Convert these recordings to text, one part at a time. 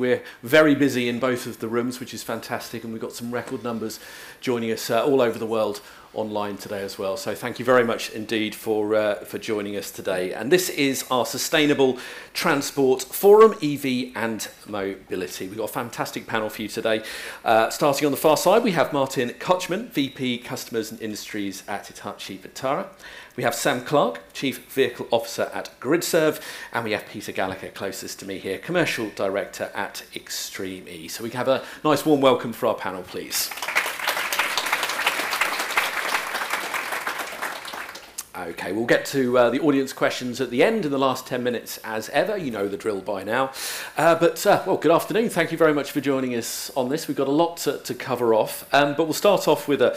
We're very busy in both of the rooms, which is fantastic, and we've got some record numbers joining us all over the world online today as well. So thank you very much indeed for joining us today. And this is our Sustainable Transport Forum, EV and Mobility. We've got a fantastic panel for you today. Starting on the far side, we have Martin Kochman, VP Customers and Industries at Hitachi Vantara. We have Sam Clark, Chief Vehicle Officer at GridServe, and we have Peter Gallagher, closest to me here, Commercial Director at Extreme E. So we can have a nice warm welcome for our panel, please. Okay, we'll get to the audience questions at the end in the last 10 minutes as ever. You know the drill by now. Well, good afternoon. Thank you very much for joining us on this. We've got a lot to cover off, but we'll start off with a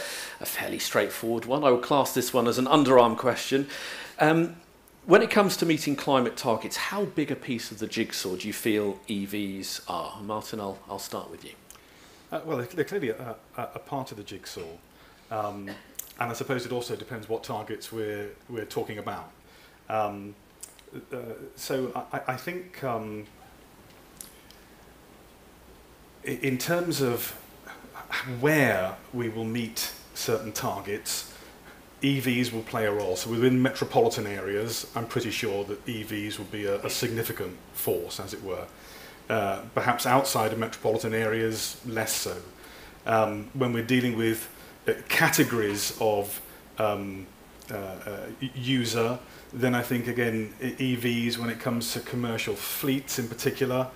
fairly straightforward one. I will class this one as an underarm question. When it comes to meeting climate targets, how big a piece of the jigsaw do you feel EVs are? Martin, I'll start with you. Well, they're clearly a part of the jigsaw. And I suppose it also depends what targets we're talking about. So I think in terms of where we will meet certain targets, EVs will play a role. So within metropolitan areas, I'm pretty sure that EVs will be a significant force, as it were. Perhaps outside of metropolitan areas, less so. When we're dealing with categories of user, then I think again EVs, when it comes to commercial fleets in particular,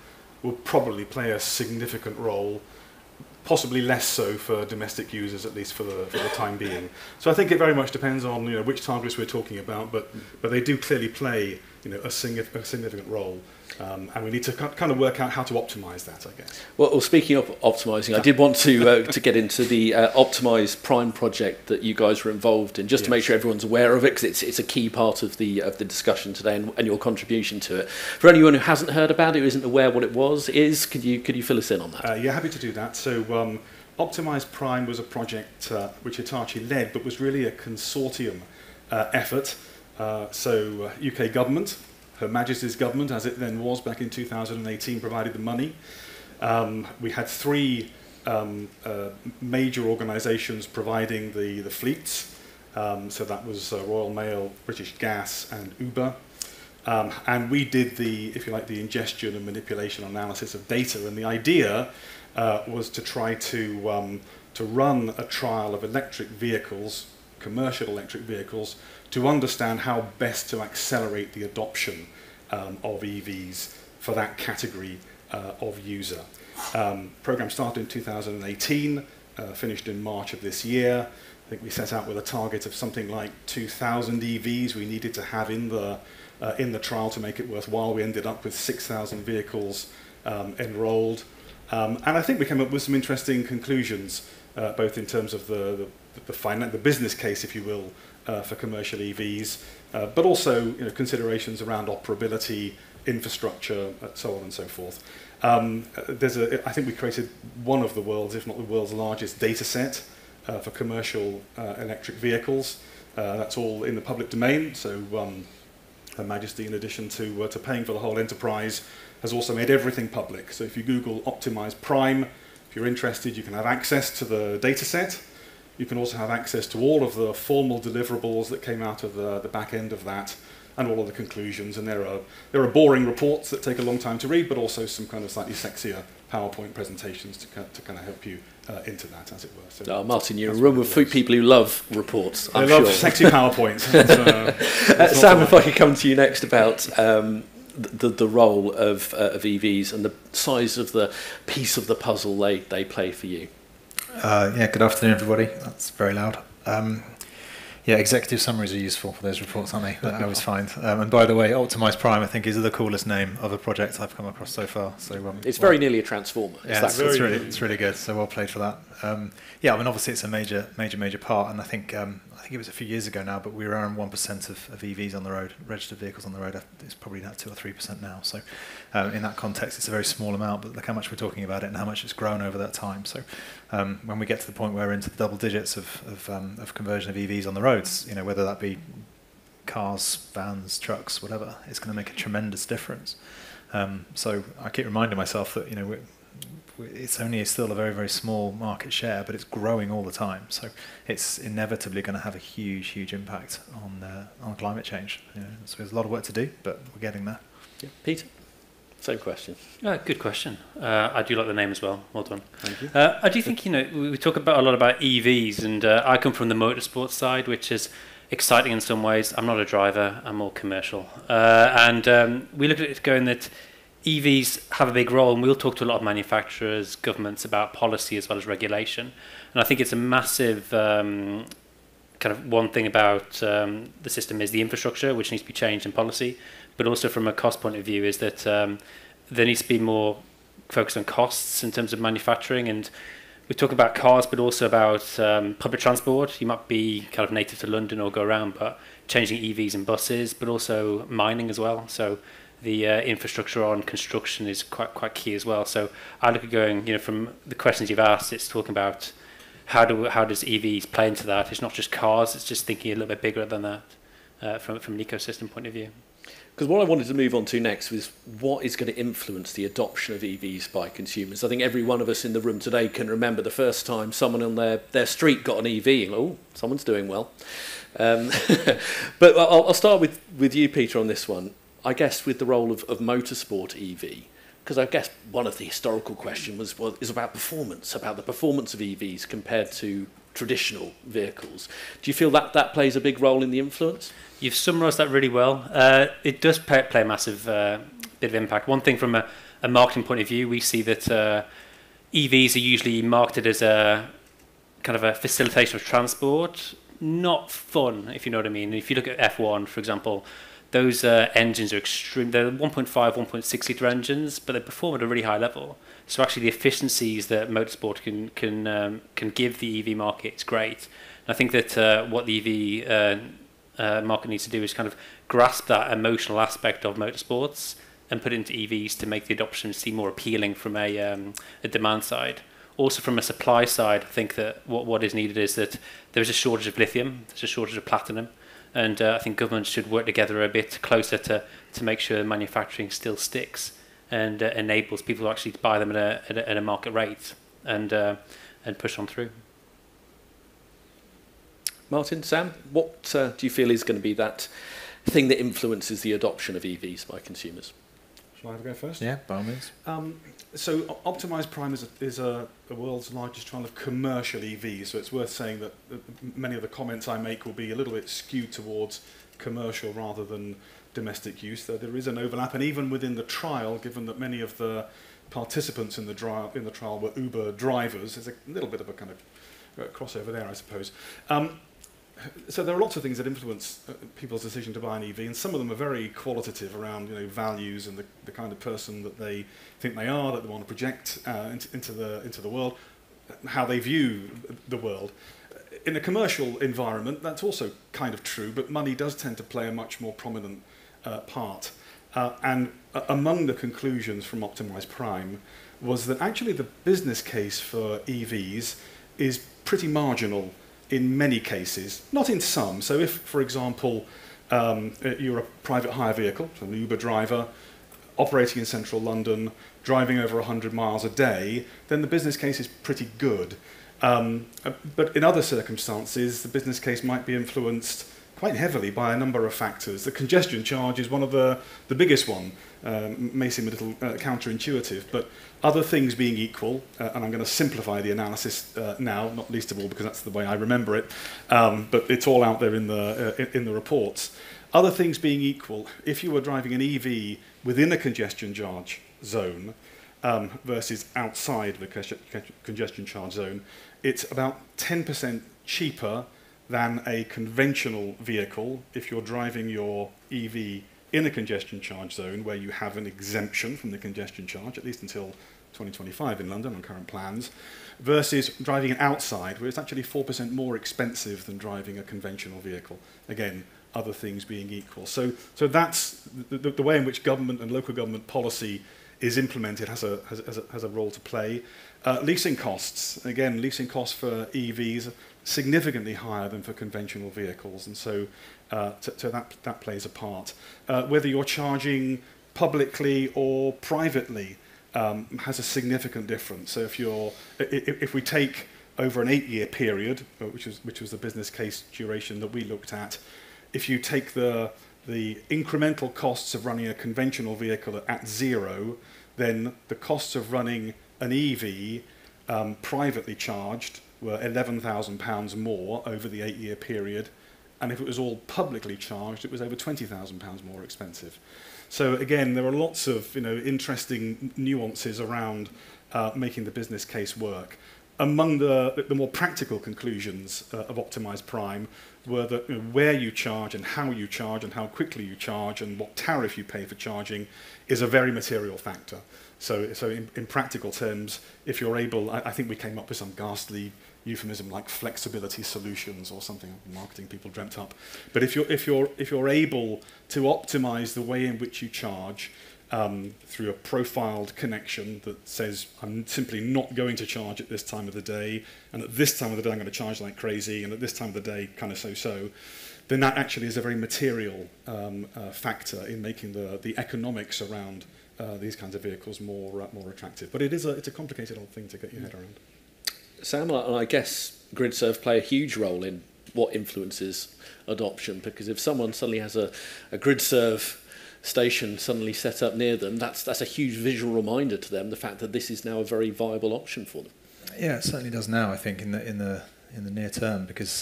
will probably play a significant role, possibly less so for domestic users, at least for the time being. So I think it very much depends on which targets we're talking about, but they do clearly play a significant role. And we need to kind of work out how to optimise that, I guess. Well, speaking of optimising, I did want to get into the Optimise Prime project that you guys were involved in, just to make sure everyone's aware of it, because it's a key part of the discussion today and your contribution to it. For anyone who hasn't heard about it, who isn't aware what it is, could you fill us in on that? Yeah, happy to do that. So Optimise Prime was a project which Hitachi led, but was really a consortium effort. So UK government, Her Majesty's Government, as it then was back in 2018, provided the money. We had three major organisations providing the fleets. So that was Royal Mail, British Gas and Uber. And we did the, if you like, the ingestion and manipulation analysis of data. And the idea was to try to run a trial of electric vehicles, commercial electric vehicles, to understand how best to accelerate the adoption of EVs for that category of user. Program started in 2018, finished in March of this year. I think we set out with a target of something like 2,000 EVs we needed to have in the trial to make it worthwhile. We ended up with 6,000 vehicles enrolled. And I think we came up with some interesting conclusions, both in terms of the business case, if you will, for commercial EVs, but also considerations around operability, infrastructure, so on and so forth. I think we created one of the world's, if not the world's largest data set for commercial electric vehicles. That's all in the public domain, so Her Majesty, in addition to paying for the whole enterprise, has also made everything public. So if you Google Optimise Prime, if you're interested, you can have access to the data set. You can also have access to all of the formal deliverables that came out of the back end of that, and all of the conclusions. And there are boring reports that take a long time to read, but also some kind of slightly sexier PowerPoint presentations to kind of help you into that, as it were. So Martin, you're a room of people who love reports, I'm sure. I love sexy PowerPoints. Sam, if I could come to you next about the role of EVs and the size of the piece of the puzzle they play for you. Yeah, good afternoon, everybody. That's very loud. Yeah, executive summaries are useful for those reports, aren't they? That I always find. And by the way, Optimise Prime, I think, is the coolest name of a project I've come across so far. So it's very nearly a transformer. Yeah, it's really good. So well played for that. Yeah, I mean, obviously it's a major part, and I think it was a few years ago now, but we were around 1% of EVs on the road, registered vehicles on the road. It's probably now 2 or 3% now. So in that context, it's a very small amount, but look how much we're talking about it and how much it's grown over that time. So when we get to the point where we're into the double digits of conversion of EVs on the roads, whether that be cars, vans, trucks, whatever, it's going to make a tremendous difference. So I keep reminding myself that, you know, it's only still a very, very small market share, but it's growing all the time. So it's inevitably going to have a huge, huge impact on climate change. You know? So there's a lot of work to do, but we're getting there. Yeah. Peter? Same question. Good question. I do like the name as well. Well done. Thank you. I do think, you know, we talk about a lot about EVs, and I come from the motorsport side, which is exciting in some ways. I'm not a driver. I'm more commercial. And we look at it going that EVs have a big role, and we'll talk to a lot of manufacturers, governments about policy as well as regulation. And I think it's a massive kind of one thing about the system is the infrastructure, which needs to be changed in policy. But also from a cost point of view is that there needs to be more focus on costs in terms of manufacturing. And we talk about cars, but also about public transport. You might be kind of native to London or go around, but changing EVs and buses, but also mining as well. So the infrastructure on construction is quite key as well. So I look at going, you know, from the questions you've asked, it's talking about how does EVs play into that? It's not just cars, it's just thinking a little bit bigger than that from an ecosystem point of view. Because what I wanted to move on to next was what is going to influence the adoption of EVs by consumers. I think every one of us in the room today can remember the first time someone on their street got an EV. And, oh, someone's doing well. But I'll start with you, Peter, on this one. I guess with the role of motorsport EV, because I guess one of the historical questions was, well, is about performance, about the performance of EVs compared to traditional vehicles. Do you feel that that plays a big role in the influence? You've summarised that really well. It does play a massive bit of impact. One thing from a marketing point of view, we see that EVs are usually marketed as a kind of a facilitation of transport, not fun, if you know what I mean. If you look at F1, for example, those engines are extreme. They're 1.5, 1.6 litre engines, but they perform at a really high level. So actually the efficiencies that motorsport can give the EV market is great. And I think that what the EV market needs to do is kind of grasp that emotional aspect of motorsports and put it into EVs to make the adoption seem more appealing from a demand side. Also from a supply side, I think that what is needed is that there's a shortage of lithium, there's a shortage of platinum, and I think governments should work together a bit closer to make sure manufacturing still sticks and enables people to actually buy them at a market rate and push on through. Martin, Sam, what do you feel is going to be that thing that influences the adoption of EVs by consumers? Shall I have a go first? Yeah, by all means. So Optimise Prime is the world's largest trial of commercial EVs, so it's worth saying that many of the comments I make will be a little bit skewed towards commercial rather than domestic use. There is an overlap, and even within the trial, given that many of the participants in the trial were Uber drivers, there's a little bit of a kind of crossover there, I suppose. So there are lots of things that influence people's decision to buy an EV, and some of them are very qualitative around, you know, values and the kind of person that they think they are, that they want to project into the world, how they view the world. In a commercial environment, that's also kind of true, but money does tend to play a much more prominent part. And among the conclusions from Optimise Prime was that actually the business case for EVs is pretty marginal in many cases, not in some. So if, for example, you're a private hire vehicle, an Uber driver, operating in central London, driving over 100 miles a day, then the business case is pretty good. But in other circumstances, the business case might be influenced quite heavily by a number of factors. The congestion charge is one of the biggest one. May seem a little counterintuitive, but other things being equal, and I'm going to simplify the analysis now, not least of all because that's the way I remember it, but it's all out there in the reports. Other things being equal, if you were driving an EV within a congestion charge zone versus outside the congestion charge zone, it's about 10% cheaper than a conventional vehicle if you're driving your EV in a congestion charge zone where you have an exemption from the congestion charge, at least until 2025 in London on current plans, versus driving it outside, where it's actually 4% more expensive than driving a conventional vehicle. Again, other things being equal. So that's the way in which government and local government policy is implemented has a role to play. Leasing costs, again, leasing costs for EVs are significantly higher than for conventional vehicles, and so that plays a part. Whether you're charging publicly or privately has a significant difference. So if we take over an 8-year period, which was the business case duration that we looked at, if you take the incremental costs of running a conventional vehicle at zero, then the costs of running an EV privately charged were £11,000 more over the 8-year period, and if it was all publicly charged, it was over £20,000 more expensive. So again, there are lots of interesting nuances around making the business case work. Among the more practical conclusions of Optimise Prime were that where you charge and how you charge and how quickly you charge and what tariff you pay for charging is a very material factor. So in practical terms, if you're able, I think we came up with some ghastly euphemism like flexibility solutions or something marketing people dreamt up. But if you're able to optimise the way in which you charge, through a profiled connection that says, I'm simply not going to charge at this time of the day, and at this time of the day I'm going to charge like crazy, and at this time of the day kind of so-so, then that actually is a very material factor in making the economics around these kinds of vehicles more attractive. But it's a complicated old thing to get your head around. Sam, and I guess GridServe play a huge role in what influences adoption, because if someone suddenly has a GridServe station suddenly set up near them, that's a huge visual reminder to them the fact that this is now a very viable option for them. Yeah, it certainly does now, I think, in the near term, because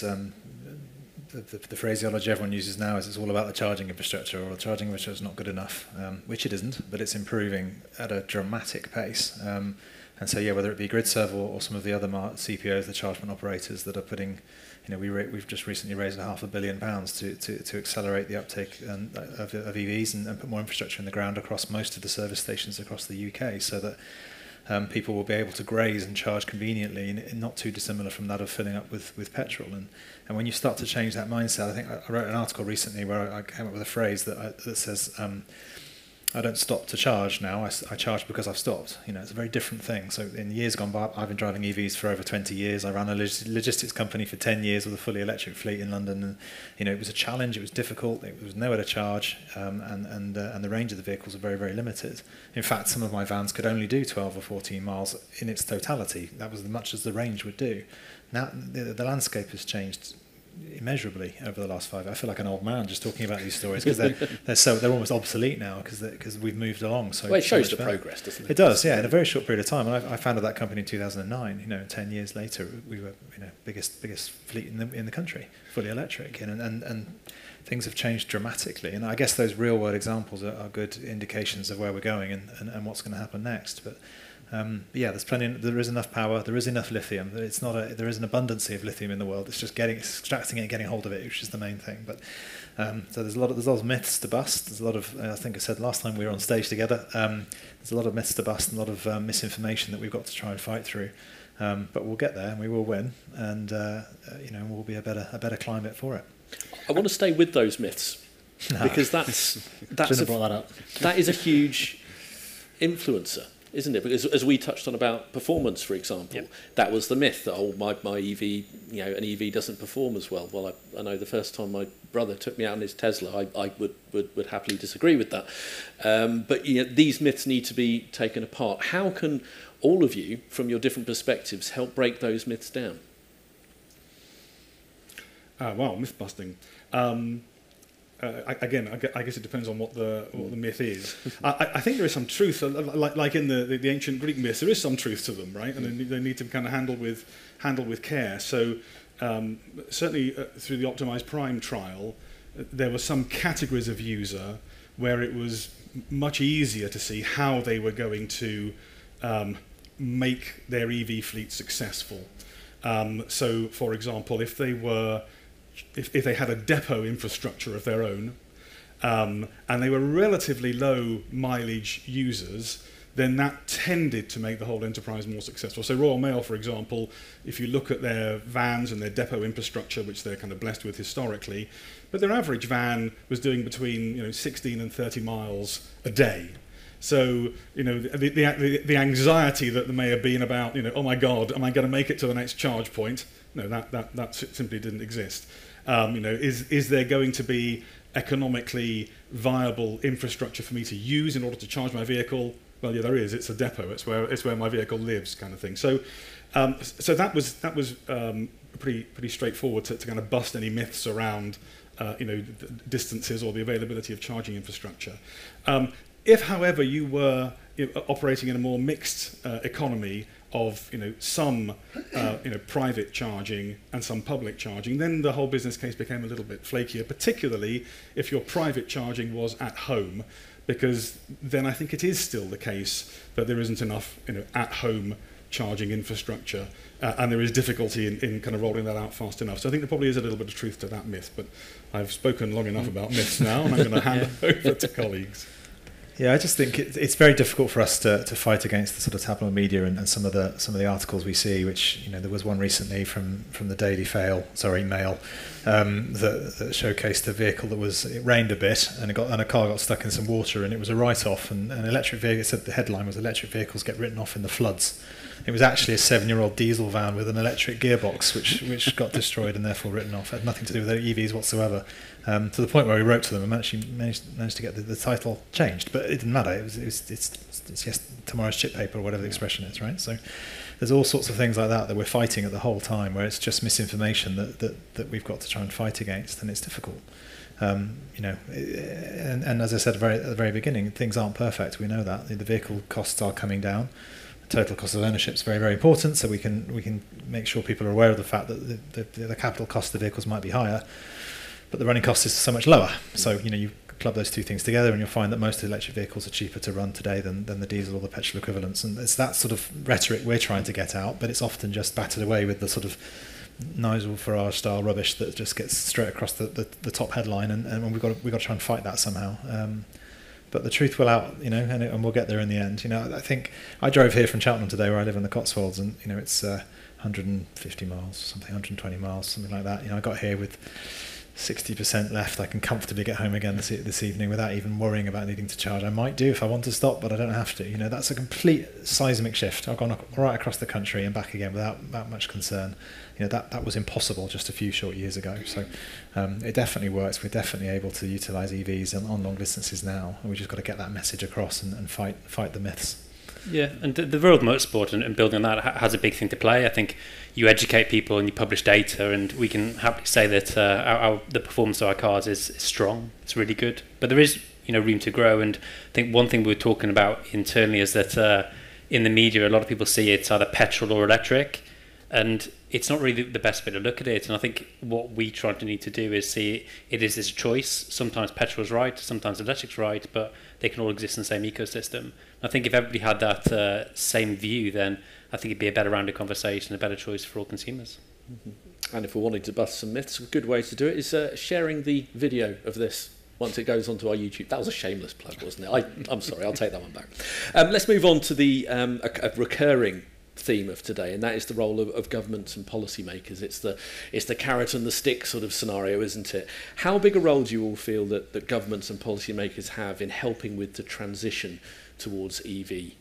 the phraseology everyone uses now is it's all about the charging infrastructure, or the charging infrastructure is not good enough, which it isn't, but it's improving at a dramatic pace. And so yeah, whether it be GridServe or some of the other CPOs, the charge point operators that are putting, we've just recently raised £500 million to accelerate the uptake of EVs and put more infrastructure in the ground across most of the service stations across the UK, so that people will be able to graze and charge conveniently, and not too dissimilar from that of filling up with petrol. And when you start to change that mindset, I think I wrote an article recently where I came up with a phrase that says, I don't stop to charge now, I charge because I've stopped. It's a very different thing. So in years gone by, I've been driving EVs for over 20 years. I ran a logistics company for 10 years with a fully electric fleet in London. And, it was a challenge, it was difficult, it was nowhere to charge, and the range of the vehicles are very, very limited. In fact, some of my vans could only do 12 or 14 miles in its totality. That was as much as the range would do. Now, the landscape has changed immeasurably over the last 5 years. I feel like an old man just talking about these stories, because they're almost obsolete now, because we've moved along. So well, it shows the progress, doesn't it? It does, yeah, in a very short period of time. And I founded that company in 2009. 10 years later, we were biggest fleet in the country, fully electric, and things have changed dramatically. And I guess those real world examples are good indications of where we're going and what's going to happen next. But yeah, there is enough power. There is enough lithium. There is an abundance of lithium in the world. It's just extracting it and getting hold of it, which is the main thing. But so there's a lot of myths to bust. There's a lot of, I think I said last time we were on stage together, there's a lot of myths to bust and a lot of misinformation that we've got to try and fight through. But we'll get there and we will win, and we'll be a better climate for it. I want to stay with those myths because that's shouldn't have brought that up. That is a huge influencer, isn't it? Because as we touched on about performance, for example, yep, that was the myth that, oh, my EV, an EV doesn't perform as well. Well, I know the first time my brother took me out in his Tesla, I would happily disagree with that. But these myths need to be taken apart. How can all of you, from your different perspectives, help break those myths down? Wow, myth-busting. Again, I guess it depends on what the myth is. I think there is some truth, like in the ancient Greek myths, there is some truth to them, right? And they need to kind of handle with care. So certainly through the Optimise Prime trial, there were some categories of user where it was much easier to see how they were going to make their EV fleet successful. So, for example, if they had a depot infrastructure of their own and they were relatively low mileage users, then that tended to make the whole enterprise more successful. So Royal Mail, for example, if you look at their vans and their depot infrastructure, which they're kind of blessed with historically, but their average van was doing between 16 and 30 miles a day. So, the anxiety that there may have been about, oh my God, am I going to make it to the next charge point? No, that simply didn't exist. Is there going to be economically viable infrastructure for me to use in order to charge my vehicle? Well, yeah, there is. It's a depot. It's where my vehicle lives, kind of thing. So, so that was pretty straightforward to kind of bust any myths around distances or the availability of charging infrastructure. If, however, you were operating in a more mixed economy of some private charging and some public charging, then the whole business case became a little bit flakier, particularly if your private charging was at home, because then I think it is still the case that there isn't enough at-home charging infrastructure, and there is difficulty in kind of rolling that out fast enough. So I think there probably is a little bit of truth to that myth, but I've spoken long enough about myths now, and I'm going to hand over to colleagues. Yeah, I just think it's very difficult for us to fight against the sort of tabloid media and some of the articles we see. Which there was one recently from the Daily Mail, that showcased a vehicle that it rained a bit and a car got stuck in some water, and it was a write-off. And electric vehicle, it said the headline was "Electric vehicles get written off in the floods." It was actually a 7-year-old diesel van with an electric gearbox, which got destroyed and therefore written off. It had nothing to do with their EVs whatsoever. To the point where we wrote to them and actually managed to get the title changed, but it didn't matter. It's tomorrow's chip paper or whatever the expression is, right? So there's all sorts of things like that we're fighting at the whole time, where it's just misinformation that we've got to try and fight against, and it's difficult. And as I said at the very beginning, things aren't perfect. We know that the vehicle costs are coming down. Total cost of ownership is very, very important, so we can make sure people are aware of the fact that the capital cost of the vehicles might be higher, but the running cost is so much lower. So you club those two things together, and you'll find that most electric vehicles are cheaper to run today than the diesel or the petrol equivalents. And it's that sort of rhetoric we're trying to get out, but it's often just battered away with the sort of Nigel Farage style rubbish that just gets straight across the top headline, and we've got to try and fight that somehow. But the truth will out, and we'll get there in the end. I think I drove here from Cheltenham today, where I live in the Cotswolds, and it's 150 miles, something, 120 miles, something like that. I got here with 60% left. I can comfortably get home again this evening without even worrying about needing to charge. I might do if I want to stop, but I don't have to. That's a complete seismic shift. I've gone right across the country and back again without much concern. That was impossible just a few short years ago. So it definitely works. We're definitely able to utilise EVs on long distances now. And we've just got to get that message across and fight the myths. Yeah, and the world motorsport and building on that has a big thing to play. I think you educate people and you publish data, and we can happily say that the performance of our cars is strong. It's really good, but there is room to grow. And I think one thing we were talking about internally is that in the media, a lot of people see it's either petrol or electric, and it's not really the best way to look at it. And I think what we need to do is see it is this choice. Sometimes petrol's right, sometimes electric's right, but they can all exist in the same ecosystem. I think if everybody had that same view, then I think it'd be a better round of conversation, a better choice for all consumers. Mm-hmm. And if we're wanting to bust some myths, a good way to do it is sharing the video of this once it goes onto our YouTube. That was a shameless plug, wasn't it? I'm sorry, I'll take that one back. Let's move on to the a recurring theme of today, and that is the role of governments and policymakers. It's the carrot and the stick sort of scenario, isn't it? How big a role do you all feel that governments and policymakers have in helping with the transition towards EV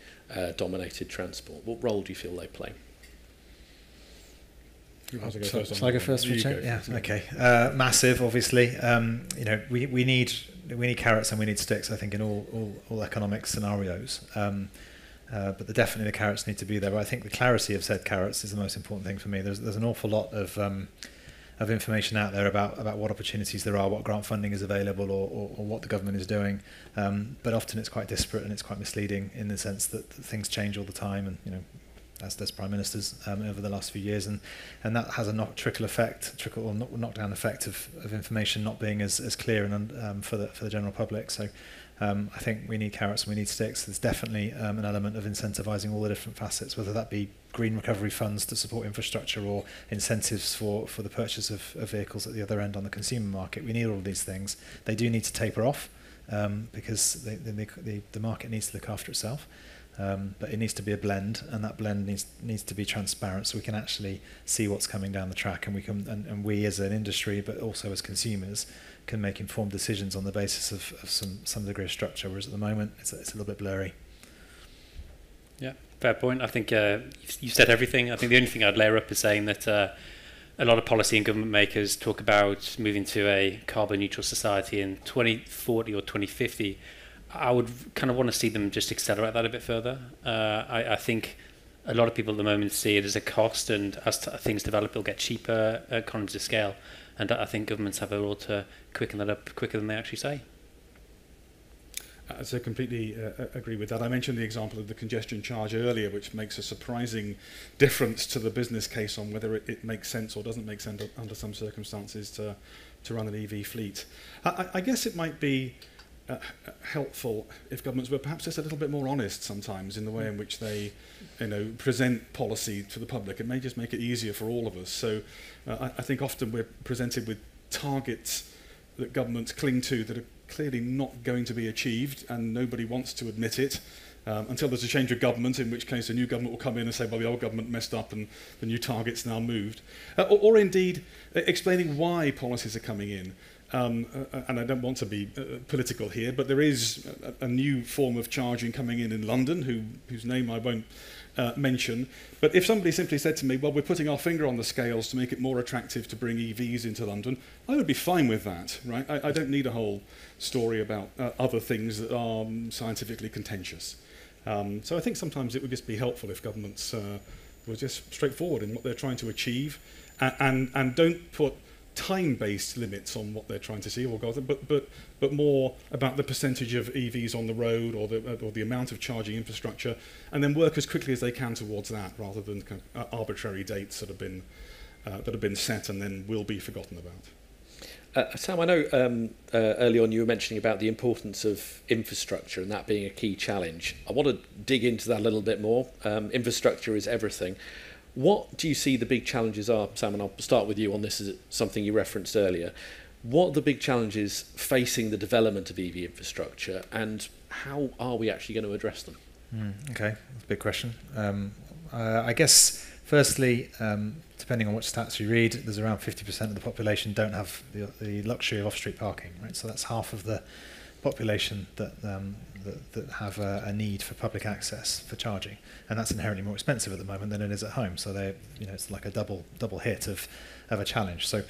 dominated transport? What role do you feel they play? Shall I go first? Yeah. Okay. Massive, obviously. We need carrots and we need sticks, I think, in all economic scenarios. But definitely the carrots need to be there. But I think the clarity of said carrots is the most important thing for me. There's an awful lot of information out there about what opportunities there are, what grant funding is available, or what the government is doing. But often it's quite disparate and it's quite misleading in the sense that things change all the time. And as prime ministers over the last few years, and that has a knockdown effect of information not being as clear and for the general public. So. I think we need carrots and we need sticks. There's definitely an element of incentivising all the different facets, whether that be green recovery funds to support infrastructure or incentives for the purchase of vehicles at the other end on the consumer market. We need all these things. They do need to taper off because the market needs to look after itself. But it needs to be a blend, and that blend needs to be transparent, so we can actually see what's coming down the track, and we as an industry, but also as consumers, can make informed decisions on the basis of some degree of structure. Whereas at the moment, it's a little bit blurry. Yeah, fair point. I think you've said everything. I think the only thing I'd layer up is saying that a lot of policy and government makers talk about moving to a carbon neutral society in 2040 or 2050. I would kind of want to see them just accelerate that a bit further. I think a lot of people at the moment see it as a cost, and as things develop, it'll get cheaper, economies of scale. And I think governments have a role to quicken that up quicker than they actually say. So I completely agree with that. I mentioned the example of the congestion charge earlier, which makes a surprising difference to the business case on whether it makes sense or doesn't make sense under some circumstances to run an EV fleet. I guess it might be helpful if governments were perhaps just a little bit more honest sometimes in the way in which they, you know, present policy to the public. It may just make it easier for all of us. So I think often we're presented with targets that governments cling to that are clearly not going to be achieved, and nobody wants to admit it until there's a change of government, in which case a new government will come in and say, well, the old government messed up and the new target's now moved. Or indeed, explaining why policies are coming in. And I don't want to be political here, but there is a new form of charging coming in London, whose name I won't mention. But if somebody simply said to me, well, we're putting our finger on the scales to make it more attractive to bring EVs into London, I would be fine with that, right? I don't need a whole story about other things that are scientifically contentious. So I think sometimes it would just be helpful if governments were just straightforward in what they're trying to achieve, and don't put time-based limits on what they're trying to see, or goals, but more about the percentage of EVs on the road, or the amount of charging infrastructure, and then work as quickly as they can towards that, rather than kind of arbitrary dates that have been set and then will be forgotten about. Sam, I know early on you were mentioning about the importance of infrastructure and that being a key challenge. I want to dig into that a little bit more. Infrastructure is everything. What do you see the big challenges are, Sam, and I'll start with you on this, is something you referenced earlier. What are the big challenges facing the development of EV infrastructure, and how are we actually going to address them? Okay, that's a big question. I guess, firstly, depending on what stats you read, there's around 50% of the population don't have the luxury of off-street parking, right? So that's half of the population that have a need for public access for charging, and that's inherently more expensive at the moment than it is at home. So they, it's like a double hit of a challenge. So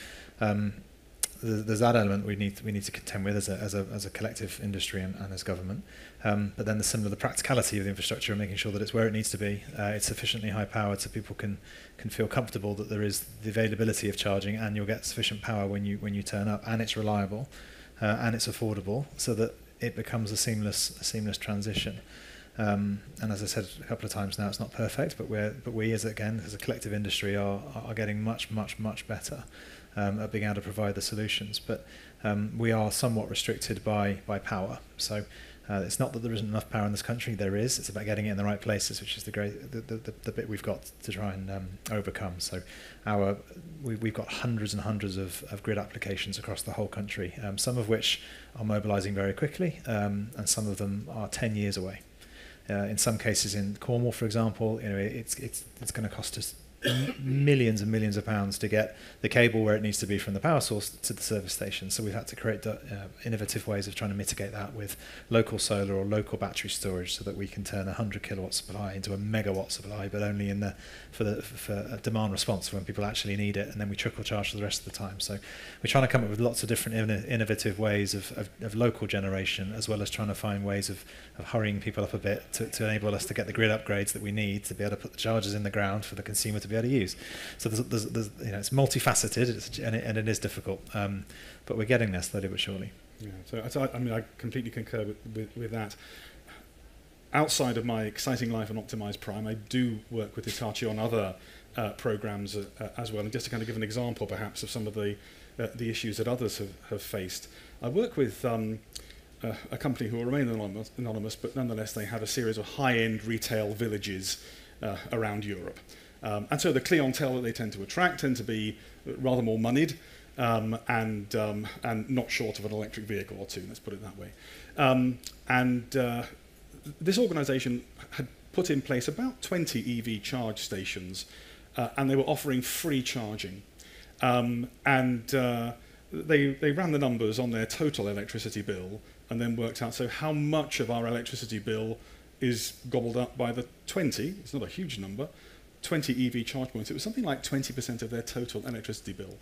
there's that element we need to contend with as a collective industry and as government. But then the practicality of the infrastructure and making sure that it's where it needs to be, it's sufficiently high powered so people can feel comfortable that there is the availability of charging, and you'll get sufficient power when you turn up, and it's reliable, and it's affordable, so that it becomes a seamless transition. And as I said a couple of times now, it's not perfect, but we as a collective industry are getting much better at being able to provide the solutions. But we are somewhat restricted by power. So it's not that there isn't enough power in this country. There is. It's about getting it in the right places, which is the bit we've got to try and overcome. So we've got hundreds and hundreds of grid applications across the whole country, some of which are mobilising very quickly, and some of them are 10 years away. In some cases, in Cornwall, for example, it's going to cost us millions and millions of pounds to get the cable where it needs to be from the power source to the service station. So we've had to create innovative ways of trying to mitigate that with local solar or local battery storage, so that we can turn a 100 kilowatt supply into a megawatt supply, but only for a demand response when people actually need it, and then we trickle charge for the rest of the time. So we're trying to come up with lots of different innovative ways of local generation, as well as trying to find ways of hurrying people up a bit to enable us to get the grid upgrades that we need to be able to put the chargers in the ground for the consumer to be able to use. So there's, it's multifaceted, and it is difficult, but we're getting there slowly but surely. Yeah, so I mean, I completely concur with that. Outside of my exciting life on Optimise Prime, I do work with Hitachi on other programmes as well, and just to kind of give an example perhaps of some of the issues that others have faced. I work with a company who will remain anonymous, but nonetheless they have a series of high-end retail villages around Europe. And so the clientele that they tend to attract tend to be rather more moneyed, and not short of an electric vehicle or two, let's put it that way. This organisation had put in place about 20 EV charge stations, and they were offering free charging. They ran the numbers on their total electricity bill, and then worked out, so how much of our electricity bill is gobbled up by the 20, it's not a huge number, 20 EV charge points. It was something like 20% of their total electricity bill.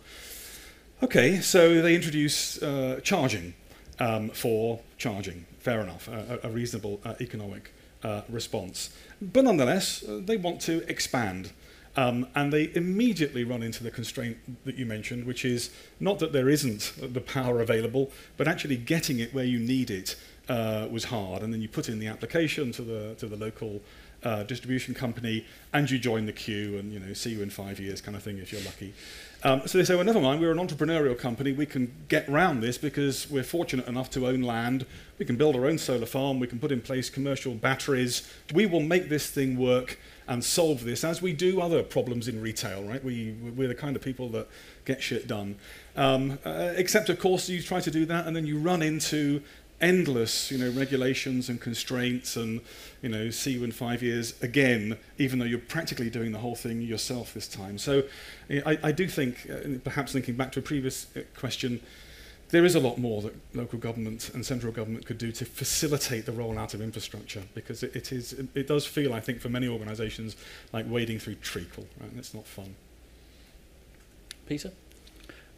Okay, so they introduce charging for charging. Fair enough, a reasonable economic response. But nonetheless, they want to expand. And they immediately run into the constraint that you mentioned, which is not that there isn't the power available, but actually getting it where you need it was hard. And then you put in the application to the local distribution company, and you join the queue, and see you in 5 years kind of thing if you're lucky. So they say, well, never mind, we're an entrepreneurial company. We can get round this because we're fortunate enough to own land. We can build our own solar farm. We can put in place commercial batteries. We will make this thing work and solve this as we do other problems in retail, right? We're the kind of people that get shit done. Except, of course, you try to do that, and then you run into endless, regulations and constraints and, see you in 5 years again, even though you're practically doing the whole thing yourself this time. So I do think, perhaps linking back to a previous question, there is a lot more that local government and central government could do to facilitate the rollout of infrastructure, because it does feel, I think, for many organisations, like wading through treacle, right? And it's not fun. Peter?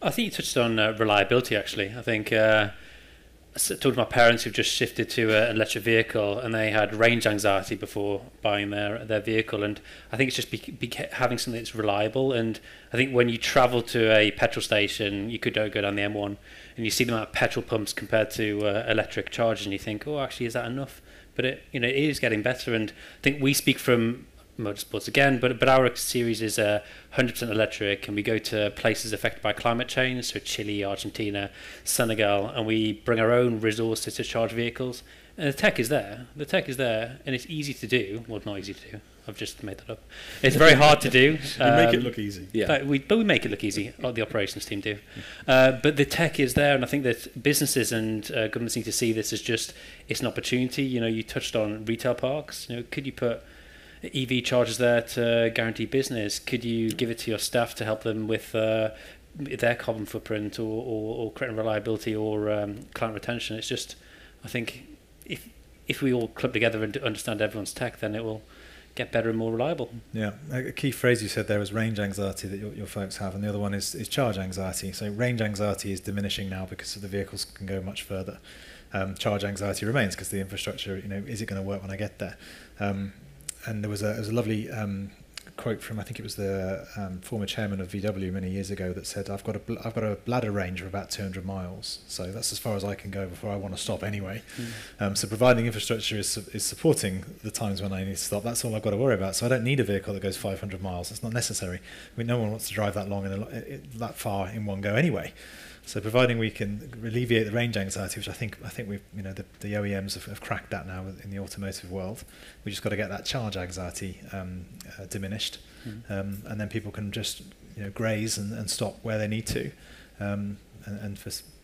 I think you touched on reliability, actually. I think I talked to my parents who've just shifted to an electric vehicle, and they had range anxiety before buying their vehicle. And I think it's just having something that's reliable. And I think when you travel to a petrol station, you could go down the M1, and you see the amount of petrol pumps compared to electric chargers, and you think, oh, actually, is that enough? But it is getting better. And I think we speak from motorsports again, but our series is 100% electric, and we go to places affected by climate change, so Chile, Argentina, Senegal, and we bring our own resources to charge vehicles. And the tech is there, and it's easy to do. Well, not easy to do. I've just made that up. It's very hard to do. We make it look easy. Yeah. But we make it look easy, like the operations team do. But the tech is there, and I think that businesses and governments need to see this as just, it's an opportunity. You touched on retail parks. Could you put EV chargers there to guarantee business? Could you give it to your staff to help them with their carbon footprint or creating reliability or client retention? It's just, I think, if we all club together and understand everyone's tech, then it will get better and more reliable. Yeah, a key phrase you said there was range anxiety that your folks have, and the other one is charge anxiety. So range anxiety is diminishing now because the vehicles can go much further. Charge anxiety remains because the infrastructure, is it going to work when I get there? And there was a lovely quote from, I think it was the former chairman of VW many years ago, that said, I've got a bladder range of about 200 miles. So that's as far as I can go before I want to stop anyway. Mm. So providing infrastructure is supporting the times when I need to stop. That's all I've got to worry about. So I don't need a vehicle that goes 500 miles. It's not necessary. No one wants to drive that long and that far in one go anyway. So providing we can alleviate the range anxiety, which I think we've, the OEMs have cracked that now in the automotive world. We just got to get that charge anxiety diminished, mm-hmm. And then people can just graze and stop where they need to, and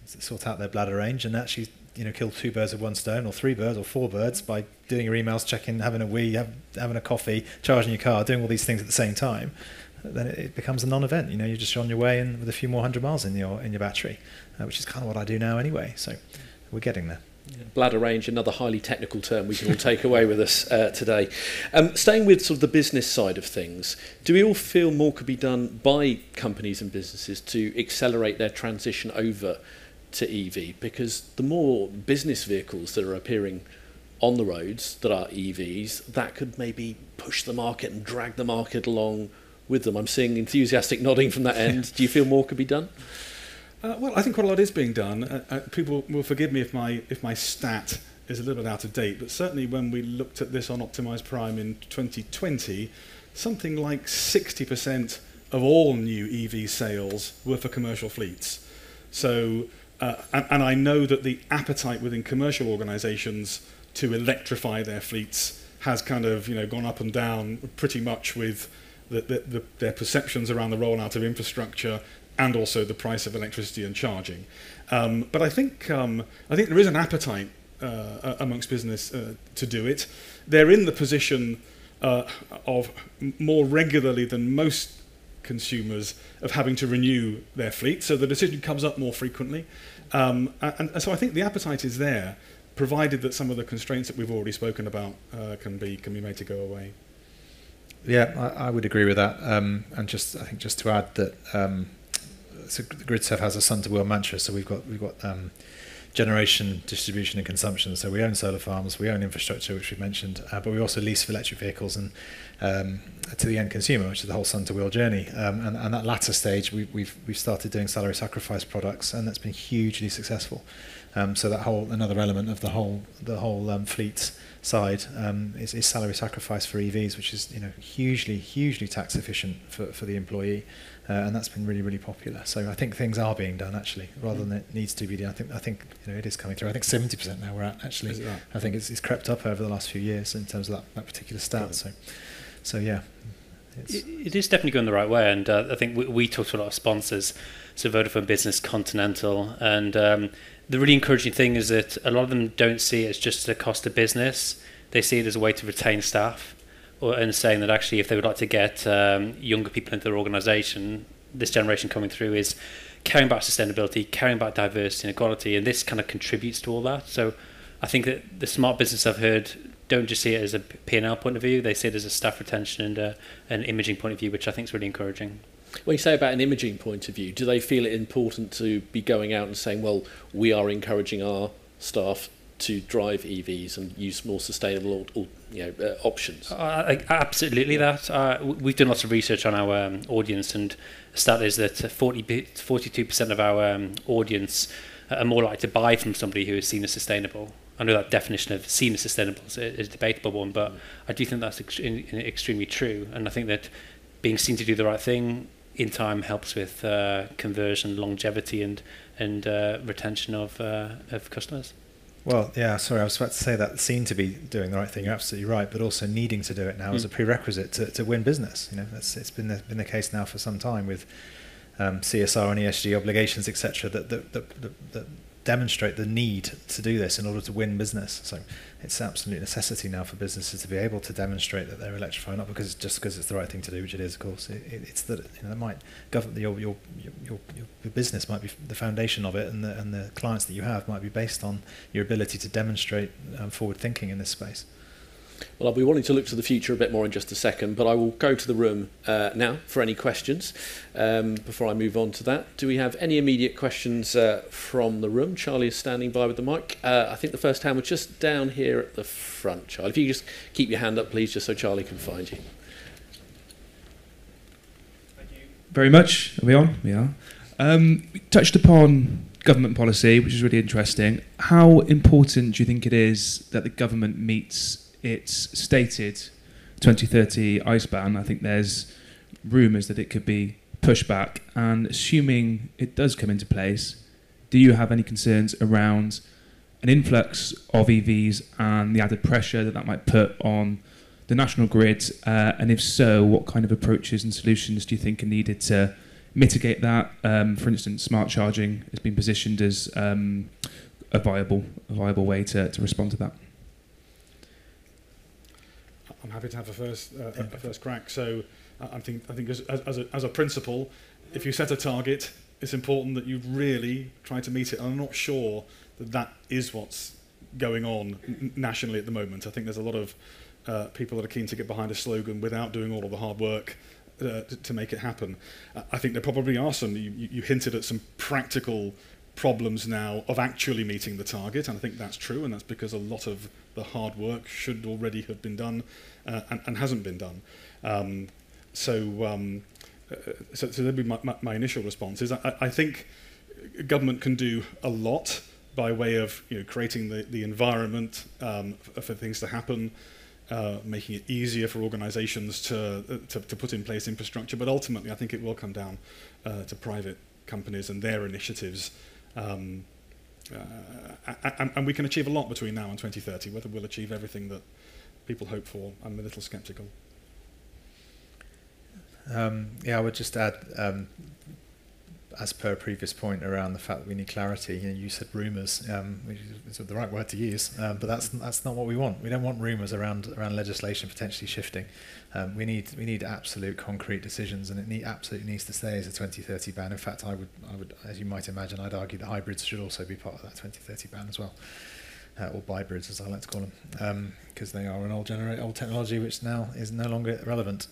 sort out their bladder range, and actually kill two birds with one stone, or three birds, or four birds by doing your emails, checking, having a wee, having a coffee, charging your car, doing all these things at the same time. Then it becomes a non-event. You're just on your way and with a few more 100 miles in your battery, which is kind of what I do now anyway. So we're getting there. Yeah. Bladder range, another highly technical term we can all take away with us today. Staying with sort of the business side of things, do we all feel more could be done by companies and businesses to accelerate their transition over to EV? Because the more business vehicles that are appearing on the roads that are EVs, that could maybe push the market and drag the market along with them. I'm seeing enthusiastic nodding from that end. Do you feel more could be done? Well, I think quite a lot is being done. People will forgive me if my stat is a little bit out of date, but certainly when we looked at this on Optimise Prime in 2020, something like 60% of all new EV sales were for commercial fleets. So, and I know that the appetite within commercial organisations to electrify their fleets has kind of gone up and down pretty much with their perceptions around the rollout of infrastructure and also the price of electricity and charging. But I think there is an appetite amongst business to do it. They're in the position of more regularly than most consumers of having to renew their fleet, so the decision comes up more frequently. And so I think the appetite is there, provided that some of the constraints that we've already spoken about can be made to go away. Yeah, I would agree with that. And just, I think just to add that, so GridServe has a sun-to-wheel mantra. So we've got generation, distribution, and consumption. So we own solar farms, we own infrastructure, which we mentioned, but we also lease for electric vehicles and to the end consumer, which is the whole sun-to-wheel journey. And that latter stage, we've started doing salary sacrifice products, and that's been hugely successful. So that whole another element of the whole fleet side is salary sacrifice for EVs, which is hugely tax efficient for the employee, and that's been really popular. So I think things are being done actually, rather than it needs to be done. I think it is coming through. I think 70% now we're at actually. I think it's crept up over the last few years in terms of that particular stat. So yeah. It is definitely going the right way, and I think we talked to a lot of sponsors, so Vodafone Business, Continental, and the really encouraging thing is that a lot of them don't see it as just a cost of business. They see it as a way to retain staff, and saying that actually if they would like to get younger people into their organisation, this generation coming through is caring about sustainability, caring about diversity and equality, and this kind of contributes to all that. So I think that the smart business I've heard don't just see it as a P&L point of view, they see it as a staff retention and an imaging point of view, which I think is really encouraging. When you say about an imaging point of view, do they feel it important to be going out and saying, well, we are encouraging our staff to drive EVs and use more sustainable options? Absolutely, yeah. We've done lots of research on our audience, and the stat is that 42% of our audience are more likely to buy from somebody who is seen as sustainable. I know that definition of seen as sustainable is a debatable one, but I do think that's extremely true. And I think that being seen to do the right thing in time helps with conversion, longevity, and retention of customers. Well, yeah, sorry, I was about to say that seen to be doing the right thing, you're absolutely right, but also needing to do it now is a prerequisite to win business. It's been the case now for some time with CSR and ESG obligations, etc. That demonstrate the need to do this in order to win business. So it's an absolute necessity now for businesses to be able to demonstrate that they're electrifying, not because because it's the right thing to do, which it is, of course. It's that it might govern your business might be the foundation of it, and the clients that you have might be based on your ability to demonstrate forward thinking in this space. Well, I'll be wanting to look to the future a bit more in just a second, but I will go to the room now for any questions. Before I move on to that, do we have any immediate questions from the room? Charlie is standing by with the mic. I think the first hand was just down here at the front. Charlie, if you could just keep your hand up, please, just so Charlie can find you. Thank you very much. Are we on? We are. We touched upon government policy, which is really interesting. How important do you think it is that the government meets its stated 2030 ICE ban? I think there's rumours that it could be pushed back. And assuming it does come into place, do you have any concerns around an influx of EVs and the added pressure that might put on the national grid? And if so, what kind of approaches and solutions do you think are needed to mitigate that? For instance, smart charging has been positioned as a viable way to respond to that. I'm happy to have a first crack. So I think as a principle, if you set a target, it's important that you really try to meet it. And I'm not sure that is what's going on nationally at the moment. I think there's a lot of people that are keen to get behind a slogan without doing all of the hard work to make it happen. I think there probably are some, you hinted at some practical problems now of actually meeting the target, and I think that's true, and that's because a lot of the hard work should already have been done and hasn't been done. So that'd be my initial response is I think government can do a lot by way of creating the environment for things to happen, making it easier for organisations to put in place infrastructure, but ultimately I think it will come down to private companies and their initiatives. And we can achieve a lot between now and 2030. Whether we'll achieve everything that people hope for, I'm a little sceptical. I would just add, as per a previous point around the fact that we need clarity, you said rumours, which is the right word to use, but that's not what we want. We don't want rumours around legislation potentially shifting. We need absolute concrete decisions, and it absolutely needs to stay as a 2030 ban. In fact, I would, as you might imagine, I'd argue that hybrids should also be part of that 2030 ban as well. or hybrids, as I like to call them, because they are an old technology which now is no longer relevant.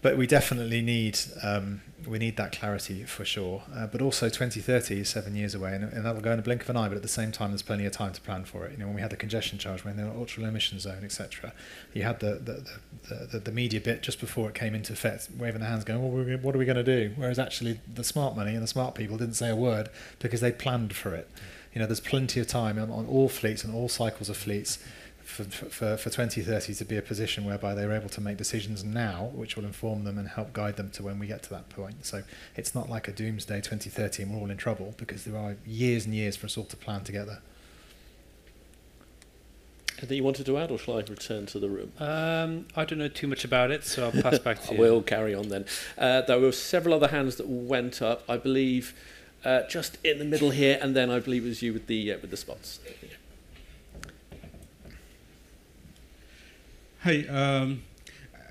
But we definitely need that clarity for sure. But also 2030 is 7 years away, and that'll go in a blink of an eye. But at the same time, there's plenty of time to plan for it. You know, when we had the congestion charge, when they were ultra low emission zone, etc. You had the media bit just before it came into effect, waving their hands, going, well, "What are we going to do?" Whereas actually, the smart money and the smart people didn't say a word because they planned for it. You know, there's plenty of time on all fleets and all cycles of fleets. For 2030 to be a position whereby they're able to make decisions now which will inform them and help guide them to when we get to that point. So it's not like a doomsday 2030 and we're all in trouble, because there are years and years for us all to plan together. Anything you wanted to add, or shall I return to the room? I don't know too much about it, so I'll pass back to you. We'll carry on then. There were several other hands that went up, I believe, just in the middle here, and then I believe it was you with the spots. Yeah. Hi,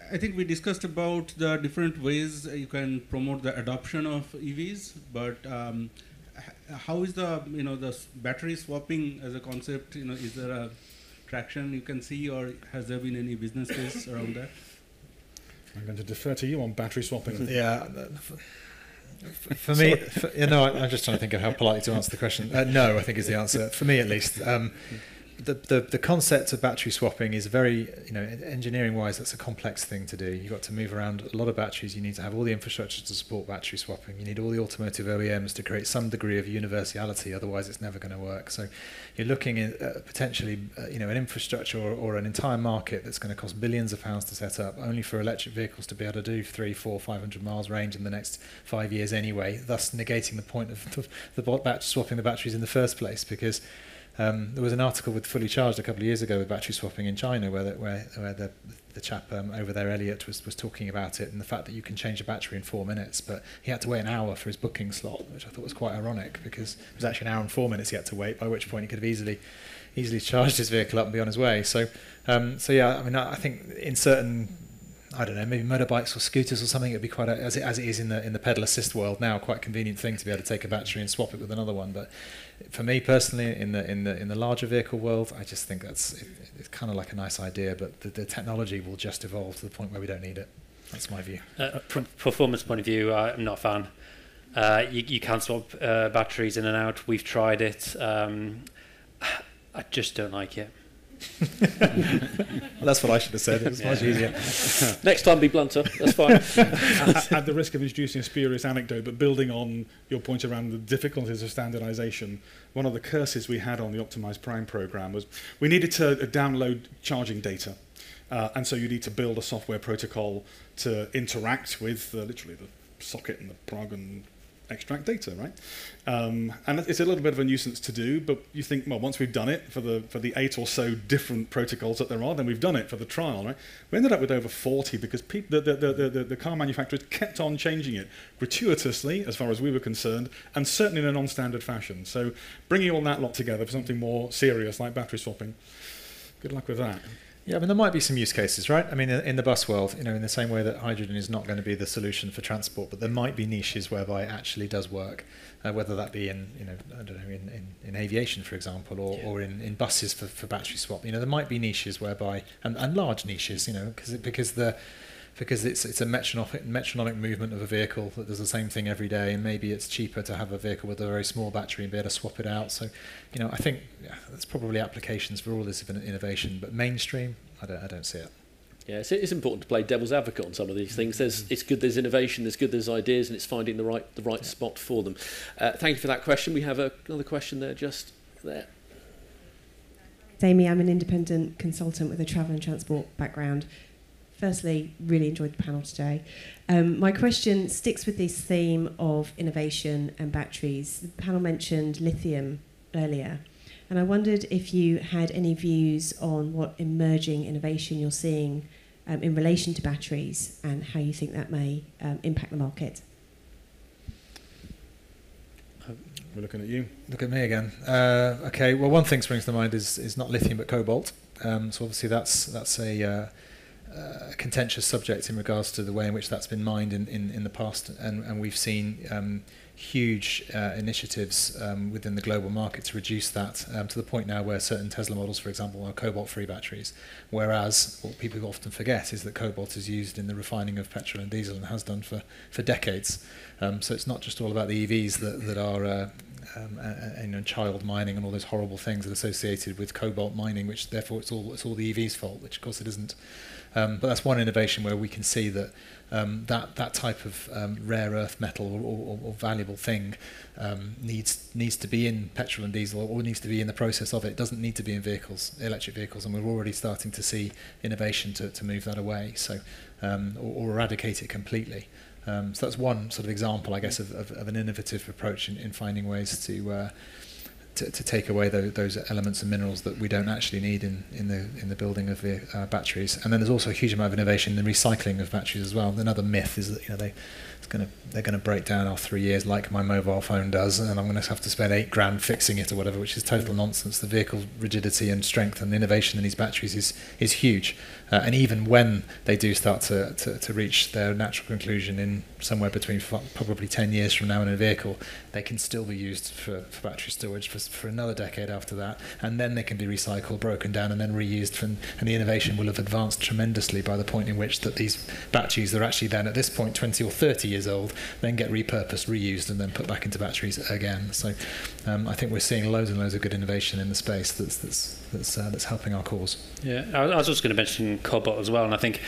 I think we discussed about the different ways you can promote the adoption of EVs, but how is the battery swapping as a concept? You know, is there a traction you can see, or has there been any business case around that? I'm going to defer to you on battery swapping. Yeah. For me, I'm just trying to think of how politely to answer the question. No, I think is the answer for me at least. The concept of battery swapping is very, engineering-wise, that's a complex thing to do. You've got to move around a lot of batteries. You need to have all the infrastructure to support battery swapping. You need all the automotive OEMs to create some degree of universality. Otherwise, it's never going to work. So you're looking at potentially, an infrastructure or an entire market that's going to cost billions of pounds to set up, only for electric vehicles to be able to do 300, 400, 500 miles range in the next 5 years anyway, thus negating the point of swapping the batteries in the first place, because there was an article with Fully Charged a couple of years ago with battery swapping in China, where the chap over there, Elliot, was talking about it, and the fact that you can change a battery in 4 minutes, but he had to wait an hour for his booking slot, which I thought was quite ironic, because it was actually an hour and 4 minutes he had to wait, by which point he could have easily charged his vehicle up and be on his way. So, I think in certain, I don't know, maybe motorbikes or scooters or something, it'd be quite, as it is in the pedal assist world now, quite a convenient thing to be able to take a battery and swap it with another one. But for me personally, in the larger vehicle world, I just think it's kind of like a nice idea, but the technology will just evolve to the point where we don't need it. That's my view. From performance point of view, I'm not a fan. You can swap batteries in and out. We've tried it. I just don't like it. That's what I should have said. It was much easier. Next time, be blunter. That's fine. At the risk of introducing a spurious anecdote, but building on your point around the difficulties of standardisation, one of the curses we had on the Optimise Prime programme was we needed to download charging data, and so you need to build a software protocol to interact with literally the socket and the plug and extract data, right? And it's a little bit of a nuisance to do, but you think, well, once we've done it for the 8 or so different protocols that there are, then we've done it for the trial, right? We ended up with over 40 because the car manufacturers kept on changing it gratuitously, as far as we were concerned, and certainly in a non-standard fashion. So bringing all that lot together for something more serious like battery swapping, good luck with that. Yeah, I mean, there might be some use cases, right? I mean, in the bus world, in the same way that hydrogen is not going to be the solution for transport, but there might be niches whereby it actually does work, whether that be in, I don't know, in aviation, for example, or in buses for battery swap. There might be niches whereby, and large niches, because it's a metronomic movement of a vehicle that does the same thing every day, and maybe it's cheaper to have a vehicle with a very small battery and be able to swap it out. So, I think there's probably applications for all this innovation, but mainstream, I don't see it. Yeah, it's important to play devil's advocate on some of these things. It's good there's innovation, there's good there's ideas, and it's finding the right spot for them. Thank you for that question. We have another question there, just there. It's Amy. I'm an independent consultant with a travel and transport background. Firstly, really enjoyed the panel today. My question sticks with this theme of innovation and batteries. The panel mentioned lithium earlier, and I wondered if you had any views on what emerging innovation you're seeing in relation to batteries and how you think that may impact the market. We're looking at you. Look at me again. Okay, well, one thing springs to mind is not lithium but cobalt. So obviously that's a... contentious subject in regards to the way in which that's been mined in the past, and we've seen huge initiatives within the global market to reduce that to the point now where certain Tesla models, for example, are cobalt-free batteries, whereas what people often forget is that cobalt is used in the refining of petrol and diesel and has done for decades. So it's not just all about the EVs that are child mining and all those horrible things that are associated with cobalt mining, which therefore it's all the EV's fault, which of course it isn't. But that's one innovation where we can see that that type of rare earth metal or valuable thing needs to be in petrol and diesel, or needs to be in the process of it. It doesn't need to be in electric vehicles, and we're already starting to see innovation to move that away, so or eradicate it completely. So that's one sort of example, I guess, of an innovative approach in finding ways to take away those elements and minerals that we don't actually need in the building of the batteries. And then there's also a huge amount of innovation in the recycling of batteries as well. Another myth is that they're going to break down after 3 years, like my mobile phone does, and I'm going to have to spend $8,000 fixing it or whatever, which is total nonsense. The vehicle rigidity and strength and innovation in these batteries is huge. And even when they do start to reach their natural conclusion in somewhere between probably 10 years from now in a vehicle, they can still be used for battery storage for another decade after that, and then they can be recycled, broken down, and then reused. And the innovation will have advanced tremendously by the point in which that these batteries are actually then at this point 20 or 30 years old, then get repurposed, reused, and then put back into batteries again. So I think we're seeing loads and loads of good innovation in the space that's helping our cause. Yeah, I was just going to mention cobalt as well, and I think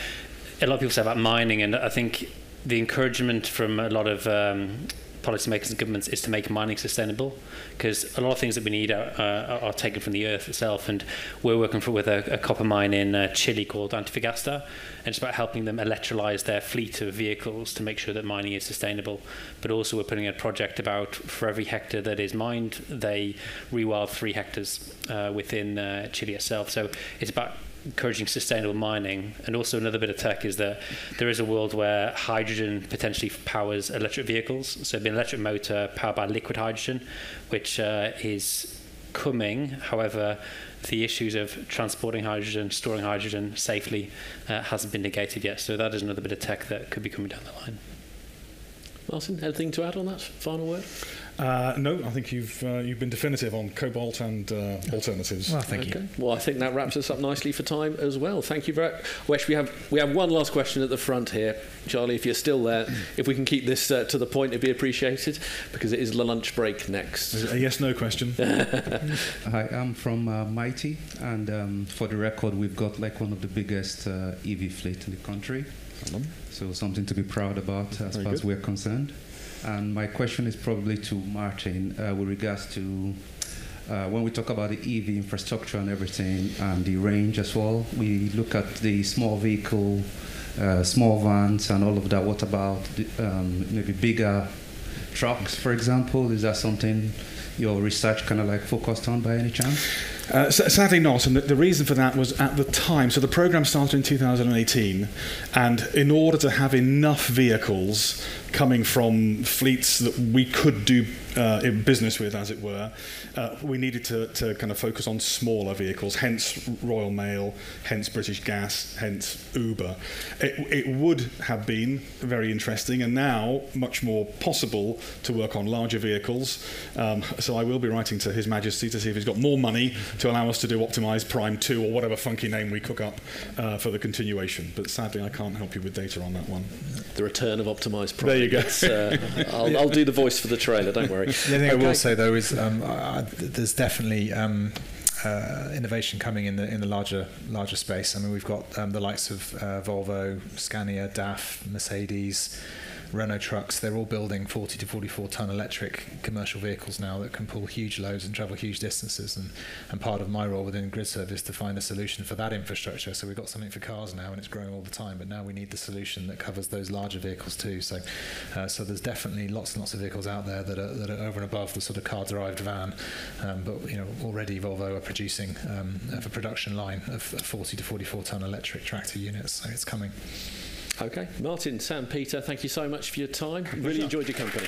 a lot of people say about mining, and I think the encouragement from a lot of policymakers and governments is to make mining sustainable, because a lot of things that we need are taken from the earth itself. And we're working with a copper mine in Chile called Antofagasta, and it's about helping them electrolyse their fleet of vehicles to make sure that mining is sustainable. But also we're putting a project about for every hectare that is mined, they rewild 3 hectares within Chile itself. So it's about encouraging sustainable mining. And also another bit of tech is that there is a world where hydrogen potentially powers electric vehicles. So it'd be an electric motor powered by liquid hydrogen, which is coming. However, the issues of transporting hydrogen, storing hydrogen safely hasn't been negated yet. So that is another bit of tech that could be coming down the line. Martin, anything to add on that final word? No, I think you've been definitive on cobalt and alternatives. Well, thank you. Well, I think that wraps us up nicely for time as well. Thank you very much. We have one last question at the front here, Charlie. If you're still there, if we can keep this to the point, it'd be appreciated, because it is lunch break next. A yes/no question. Hi, I'm from Mighty, and for the record, we've got like one of the biggest EV fleet in the country. So something to be proud about as far as we're concerned. And my question is probably to Martin with regards to when we talk about the EV infrastructure and everything, and the range as well. We look at the small vehicle, small vans and all of that. What about the, maybe bigger trucks, for example? Is that something your research kind of like focused on by any chance? Sadly not, and the reason for that was at the time, so the programme started in 2018, and in order to have enough vehicles coming from fleets that we could do business with, as it were, we needed to kind of focus on smaller vehicles, hence Royal Mail, hence British Gas, hence Uber. It would have been very interesting, and now much more possible, to work on larger vehicles. So I will be writing to His Majesty to see if he's got more money to allow us to do Optimise Prime 2, or whatever funky name we cook up for the continuation. But sadly, I can't help you with data on that one. The return of Optimise Prime. There you go. I'll do the voice for the trailer, don't worry. The thing I will say though is there's definitely innovation coming in the larger space. I mean, we've got the likes of Volvo, Scania, DAF, Mercedes, Renault trucks. They're all building 40 to 44 ton electric commercial vehicles now that can pull huge loads and travel huge distances. And part of my role within GridServe is to find a solution for that infrastructure. So we've got something for cars now, and it's growing all the time, but now we need the solution that covers those larger vehicles too. So so there's definitely lots and lots of vehicles out there that are over and above the sort of car derived van. But you know, already Volvo are producing have a production line of 40 to 44 ton electric tractor units, so it's coming. Okay. Martin, Sam, Peter, thank you so much for your time. Really enjoyed your company.